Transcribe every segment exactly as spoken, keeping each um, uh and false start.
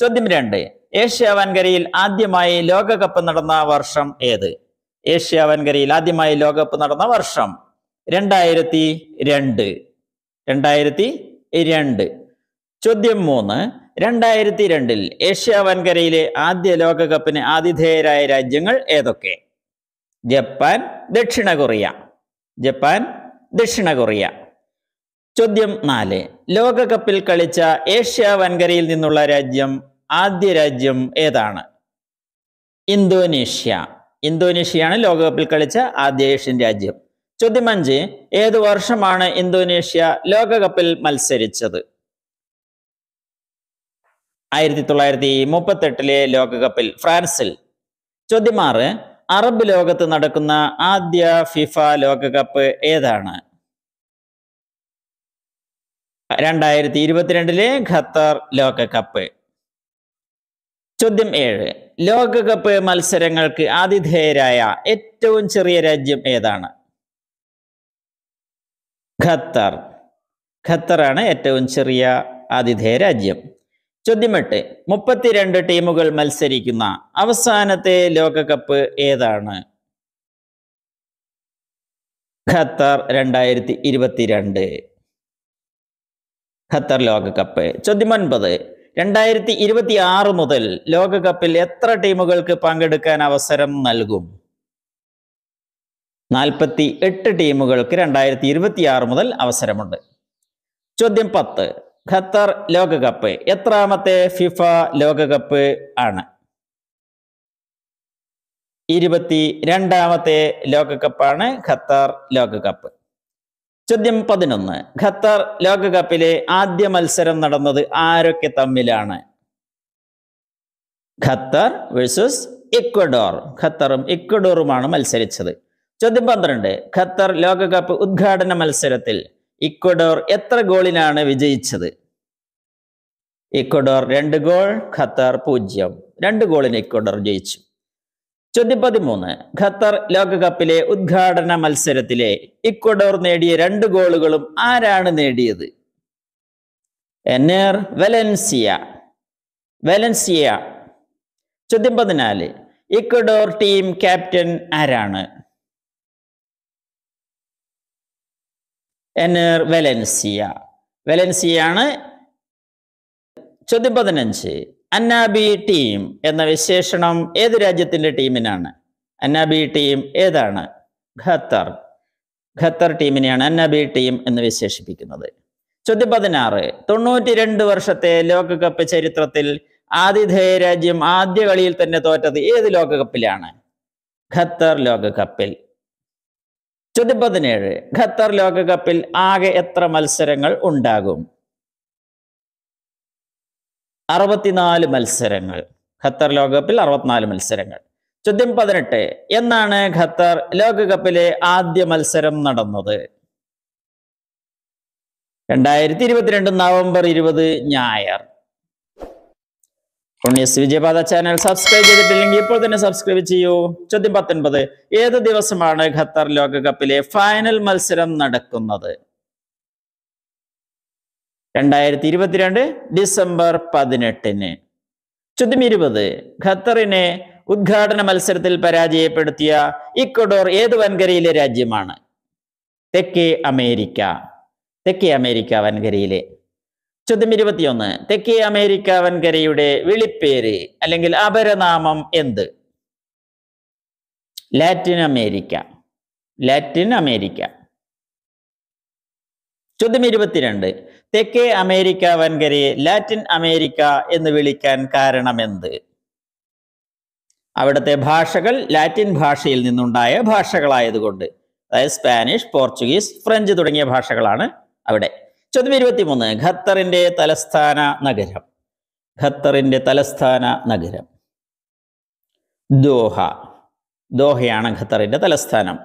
ചോദ്യം രണ്ട്, ഏഷ്യ വൻകരയിൽ ആദ്യമായി ലോകകപ്പ് നടന്ന വർഷം ഏത്? ഏഷ്യ വൻകരയിൽ ആദ്യമായി ലോകകപ്പ് നടന്ന വർഷം രണ്ടായിരത്തി രണ്ട് രണ്ടായിരത്തി രണ്ട് ചോദ്യം മൂന്ന്, രണ്ടായിരത്തി രണ്ടിൽ ഏഷ്യ വൻകരയിലെ ആദ്യ ലോകകപ്പിന് ആതിഥേയരായ രാജ്യങ്ങൾ ഏതൊക്കെ? ജപ്പാൻ, ദക്ഷിണ കൊറിയ. ജപ്പാൻ, ദക്ഷിണ കൊറിയ. ചോദ്യം നാല്, ലോകകപ്പിൽ കളിച്ച ഏഷ്യ വൻകരയിൽ നിന്നുള്ള രാജ്യം ആദ്യ രാജ്യം ഏതാണ്? ഇന്തോനേഷ്യ. ഇന്തോനേഷ്യയാണ് ലോകകപ്പിൽ കളിച്ച ആദ്യ ഏഷ്യൻ രാജ്യം. ചോദ്യം അഞ്ച്, ഏത് വർഷമാണ് ഇന്തോനേഷ്യ ലോകകപ്പിൽ മത്സരിച്ചത്? ആയിരത്തി തൊള്ളായിരത്തി മുപ്പത്തി എട്ടിലെ ലോകകപ്പിൽ ഫ്രാൻസിൽ. ചോദ്യം ആറ്, അറബ് ലോകത്ത് നടക്കുന്ന ആദ്യ ഫിഫ ലോകകപ്പ് ഏതാണ്? രണ്ടായിരത്തി ഇരുപത്തിരണ്ടിലെ ഖത്തർ ലോകകപ്പ്. ചോദ്യം ഏഴ്, ലോകകപ്പ് മത്സരങ്ങൾക്ക് ആതിഥേയരായ ഏറ്റവും ചെറിയ രാജ്യം ഏതാണ്? ഖത്തർ. ഖത്തറാണ് ഏറ്റവും ചെറിയ ആതിഥേയ രാജ്യം. ചോദ്യം എട്ട്, മുപ്പത്തിരണ്ട് ടീമുകൾ മത്സരിക്കുന്ന അവസാനത്തെ ലോകകപ്പ് ഏതാണ്? ഖത്തർ രണ്ടായിരത്തി ഇരുപത്തിരണ്ട് ഖത്തർ ലോകകപ്പ്. ചോദ്യം ഒൻപത്, രണ്ടായിരത്തി ഇരുപത്തി ആറ് മുതൽ ലോകകപ്പിൽ എത്ര ടീമുകൾക്ക് പങ്കെടുക്കാൻ അവസരം നൽകും? നാൽപ്പത്തി എട്ട് ടീമുകൾക്ക് രണ്ടായിരത്തി ഇരുപത്തി ആറ് മുതൽ അവസരമുണ്ട്. ചോദ്യം പത്ത്, ഖത്തർ ലോകകപ്പ് എത്രാമത്തെ ഫിഫ ലോകകപ്പ് ആണ്? ഇരുപത്തി രണ്ടാമത്തെ ലോകകപ്പാണ് ഖത്തർ ലോകകപ്പ്. ചോദ്യം പതിനൊന്ന്, ഖത്തർ ലോകകപ്പിലെ ആദ്യ മത്സരം നടന്നത് ആരൊക്കെ തമ്മിലാണ്? Qatar versus Ecuador. ഖത്തറും ഇക്വഡോറുമാണ് മത്സരിച്ചത്. ചോദ്യം പന്ത്രണ്ട്, ഖത്തർ ലോകകപ്പ് ഉദ്ഘാടന മത്സരത്തിൽ ഇക്വഡോർ എത്ര ഗോളിനാണ് വിജയിച്ചത്? ഇക്വഡോർ രണ്ട് ഗോൾ, ഖത്തർ പൂജ്യം. രണ്ട് ഗോളിന് ഇക്വഡോർ ജയിച്ചു. ചോദ്യം പതിമൂന്ന്, ഖത്തർ ലോകകപ്പിലെ ഉദ്ഘാടന മത്സരത്തിലെ ഇക്വഡോർ നേടിയ രണ്ട് ഗോളുകളും ആരാണ് നേടിയത്? എന്നെർ വെലൻസിയ വെലൻസിയ ചോദ്യം പതിനാല്, ഇക്വഡോർ ടീം ക്യാപ്റ്റൻ ആരാണ്? എന്നെർ വെലൻസിയ വെലൻസിയാണ്. ചോദ്യം പതിനഞ്ച്, അന്നാബി ടീം എന്ന വിശേഷണം ഏത് രാജ്യത്തിന്റെ ടീമിനാണ്? അന്നാബി ടീം ഏതാണ്? ഖത്തർ. ഖത്തർ ടീമിനെയാണ് അന്നാബി ടീം എന്ന് വിശേഷിപ്പിക്കുന്നത്. ചോദ്യം പതിനാറ്, തൊണ്ണൂറ്റി രണ്ട് വർഷത്തെ ലോകകപ്പ് ചരിത്രത്തിൽ ആതിഥേയ രാജ്യം ആദ്യ കളിയിൽ തന്നെ തോറ്റത് ഏത് ലോകകപ്പിലാണ്? ഖത്തർ ലോകകപ്പിൽ. ചോദ്യം പതിനേഴ്, ഖത്തർ ലോകകപ്പിൽ ആകെ എത്ര മത്സരങ്ങൾ ഉണ്ടാകും? അറുപത്തിനാല് മത്സരങ്ങൾ. ഖത്തർ ലോകകപ്പിൽ അറുപത്തിനാല് മത്സരങ്ങൾ. ചോദ്യം പതിനെട്ട്, എന്നാണ് ഖത്തർ ലോകകപ്പിലെ ആദ്യ മത്സരം നടന്നത്? രണ്ടായിരത്തി ഇരുപത്തിരണ്ട് നവംബർ ഇരുപത് ഞായർ. ഉണ്ണീസ് വിജയപാത ചാനൽ സബ്സ്ക്രൈബ് ചെയ്തിട്ടില്ലെങ്കിൽ ഇപ്പോൾ തന്നെ സബ്സ്ക്രൈബ് ചെയ്യൂ. ചോദ്യം പത്തൊൻപത്, ഏത് ദിവസമാണ് ഖത്തർ ലോകകപ്പിലെ ഫൈനൽ മത്സരം നടക്കുന്നത്? രണ്ടായിരത്തി ഇരുപത്തിരണ്ട് ഡിസംബർ പതിനെട്ടിന്. ചോദ്യം ഇരുപത്, ഖത്തറിനെ ഉദ്ഘാടന മത്സരത്തിൽ പരാജയപ്പെടുത്തിയ ഇക്വഡോർ ഏത് വൻകരയിലെ രാജ്യമാണ്? തെക്കേ അമേരിക്ക. തെക്കേ അമേരിക്ക വൻകരയിലെ. ചോദ്യം ഇരുപത്തിയൊന്ന്, തെക്കേ അമേരിക്ക വൻകരയുടെ വിളിപ്പേര് അല്ലെങ്കിൽ അപരനാമം എന്ത്? Latin America. Latin America. ചോദ്യം ഇരുപത്തിരണ്ട്, തെക്കേ അമേരിക്ക വൻകരയെ ലാറ്റിൻ അമേരിക്ക എന്ന് വിളിക്കാൻ കാരണമെന്ത്? അവിടുത്തെ ഭാഷകൾ ലാറ്റിൻ ഭാഷയിൽ നിന്നുണ്ടായ ഭാഷകളായതുകൊണ്ട്. അതായത് സ്പാനിഷ്, പോർച്ചുഗീസ്, ഫ്രഞ്ച് തുടങ്ങിയ ഭാഷകളാണ് അവിടെ. ചോദ്യം ഇരുപത്തിമൂന്ന്, ഖത്തറിന്റെ തലസ്ഥാന നഗരം. ഖത്തറിൻ്റെ തലസ്ഥാന നഗരം ദോഹ. ദോഹയാണ് ഖത്തറിൻ്റെ തലസ്ഥാനം.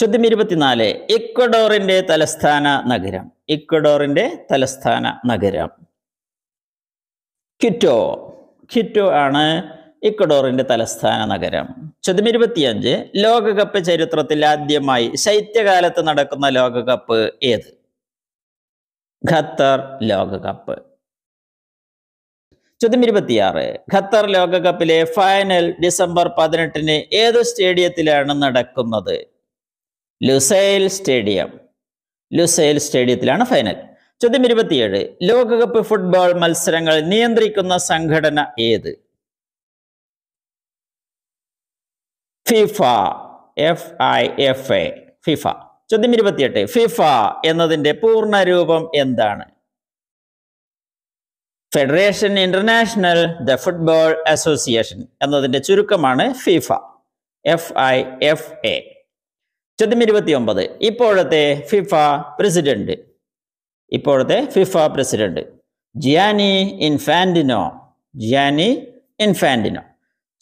ചോദ്യം ഇരുപത്തിനാല്, ഇക്വഡോറിൻ്റെ തലസ്ഥാന നഗരം. ഇക്വഡോറിൻ്റെ തലസ്ഥാന നഗരം ക്വിറ്റോ. ക്വിറ്റോ ആണ് ഇക്വഡോറിൻ്റെ തലസ്ഥാന നഗരം. ചോദ്യം ഇരുപത്തിയഞ്ച്, ലോകകപ്പ് ചരിത്രത്തിൽ ആദ്യമായി ശൈത്യകാലത്ത് നടക്കുന്ന ലോകകപ്പ് ഏത്? ഖത്തർ ലോകകപ്പ്. ചോദ്യം ഇരുപത്തിയാറ്, ഖത്തർ ലോകകപ്പിലെ ഫൈനൽ ഡിസംബർ പതിനെട്ടിന് ഏത് സ്റ്റേഡിയത്തിലാണ് നടക്കുന്നത്? Lusail stadium. ലുസൈൽ സ്റ്റേഡിയത്തിലാണ് ഫൈനൽ. ചോദ്യം ഇരുപത്തിയേഴ്, ലോകകപ്പ് ഫുട്ബോൾ മത്സരങ്ങൾ നിയന്ത്രിക്കുന്ന സംഘടന ഏത്? FIFA. F I F A, FIFA. ചോദ്യം ഇരുപത്തിയെട്ട്, ഫിഫ എന്നതിന്റെ പൂർണ്ണരൂപം എന്താണ്? Federation international the football association എന്നതിന്റെ ചുരുക്കമാണ് FIFA, F I F A. ചോദ്യം ഇരുപത്തിയൊമ്പത്, ഇപ്പോഴത്തെ ഫിഫ പ്രസിഡന്റ്. ഇപ്പോഴത്തെ FIFA president Gianni Infantino. Gianni Infantino.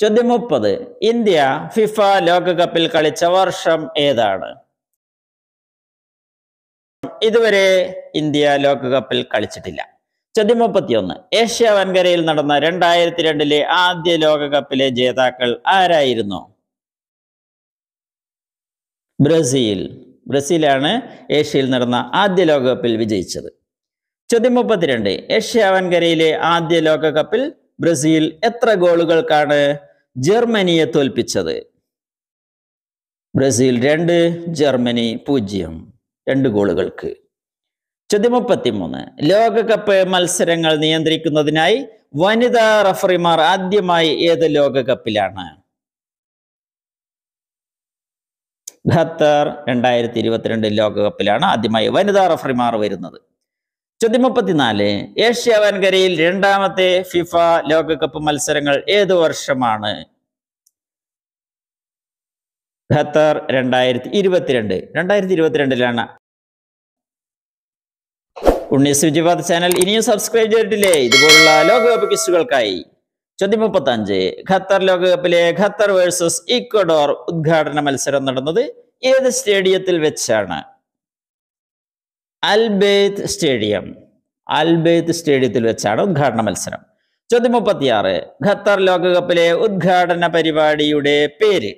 ചോദ്യം മുപ്പത്, ഇന്ത്യ ഫിഫ ലോകകപ്പിൽ കളിച്ച വർഷം ഏതാണ്? ഇതുവരെ ഇന്ത്യ ലോകകപ്പിൽ കളിച്ചിട്ടില്ല. ചോദ്യം മുപ്പത്തിയൊന്ന്, ഏഷ്യ വൻകരയിൽ നടന്ന രണ്ടായിരത്തി രണ്ടിലെ ആദ്യ ലോകകപ്പിലെ ജേതാക്കൾ ആരായിരുന്നു? ബ്രസീൽ. ബ്രസീലാണ് ഏഷ്യയിൽ നടന്ന ആദ്യ ലോകകപ്പിൽ വിജയിച്ചത്. ചോദ്യം മുപ്പത്തിരണ്ട്, ഏഷ്യ വൻകരയിലെ ആദ്യ ലോകകപ്പിൽ ബ്രസീൽ എത്ര ഗോളുകൾക്കാണ് ജർമ്മനിയെ തോൽപ്പിച്ചത്? ബ്രസീൽ രണ്ട്, ജർമ്മനി പൂജ്യം, രണ്ട് ഗോളുകൾക്ക്. ചോദ്യം മുപ്പത്തിമൂന്ന്, ലോകകപ്പ് മത്സരങ്ങൾ നിയന്ത്രിക്കുന്നതിനായി വനിതാ റഫറിമാർ ആദ്യമായി ഏത് ലോകകപ്പിലാണ്? ഖത്തർ രണ്ടായിരത്തി ഇരുപത്തിരണ്ട് ലോകകപ്പിലാണ് ആദ്യമായി വനിതാ റഫറിമാർ വരുന്നത്. ചോദ്യം മുപ്പത്തിനാല്, ഏഷ്യ വൻകരയിൽ രണ്ടാമത്തെ ഫിഫ ലോകകപ്പ് മത്സരങ്ങൾ ഏത് വർഷമാണ്? ഖത്തർ രണ്ടായിരത്തി ഇരുപത്തിരണ്ട് രണ്ടായിരത്തി ഇരുപത്തിരണ്ടിലാണ്. ഉണ്ണീസ് വിജയപാത് ചാനൽ ഇനിയും സബ്സ്ക്രൈബ് ചെയ്തിട്ടില്ലേ ഇതുപോലുള്ള ലോകകപ്പ് ക്വിസുകൾക്കായി? ചോദ്യം മുപ്പത്തഞ്ച്, ഖത്തർ ലോകകപ്പിലെ ഖത്തർ വേഴ്സസ് ഇക്വഡോർ ഉദ്ഘാടന മത്സരം നടന്നത് ഏത് സ്റ്റേഡിയത്തിൽ വെച്ചാണ്? അൽബൈത്ത് സ്റ്റേഡിയം. അൽബൈത്ത് സ്റ്റേഡിയത്തിൽ വെച്ചാണ് ഉദ്ഘാടന മത്സരം. ചോദ്യം മുപ്പത്തിയാറ്, ഖത്തർ ലോകകപ്പിലെ ഉദ്ഘാടന പരിപാടിയുടെ പേര്?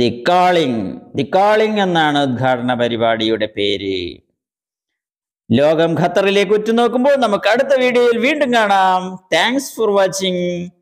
The calling. ദി കാളിംഗ് എന്നാണ് ഉദ്ഘാടന പരിപാടിയുടെ പേര്. ലോകം ഖത്തറിലേക്ക് ഉറ്റുനോക്കുമ്പോൾ നമുക്ക് അടുത്ത വീഡിയോയിൽ വീണ്ടും കാണാം. Thanks for watching.